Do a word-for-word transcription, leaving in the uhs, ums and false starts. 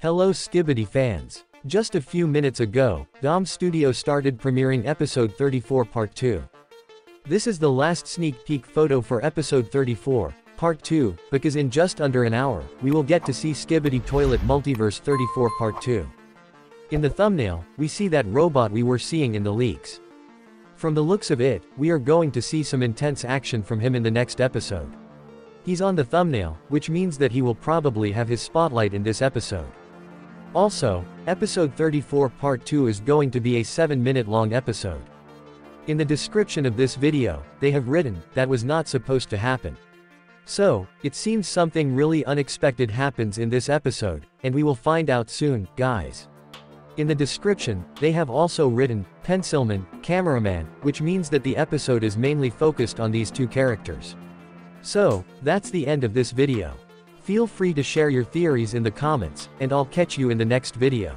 Hello Skibidi fans! Just a few minutes ago, Dom Studio started premiering episode thirty-four part two. This is the last sneak peek photo for episode thirty-four, part two, because in just under an hour, we will get to see Skibidi Toilet Multiverse thirty-four part two. In the thumbnail, we see that robot we were seeing in the leaks. From the looks of it, we are going to see some intense action from him in the next episode. He's on the thumbnail, which means that he will probably have his spotlight in this episode. Also, episode thirty-four part two is going to be a seven minute long episode. In the description of this video, they have written, that was not supposed to happen. So, it seems something really unexpected happens in this episode, and we will find out soon, guys. In the description, they have also written, pencilman, cameraman, which means that the episode is mainly focused on these two characters. So, that's the end of this video. Feel free to share your theories in the comments, and I'll catch you in the next video.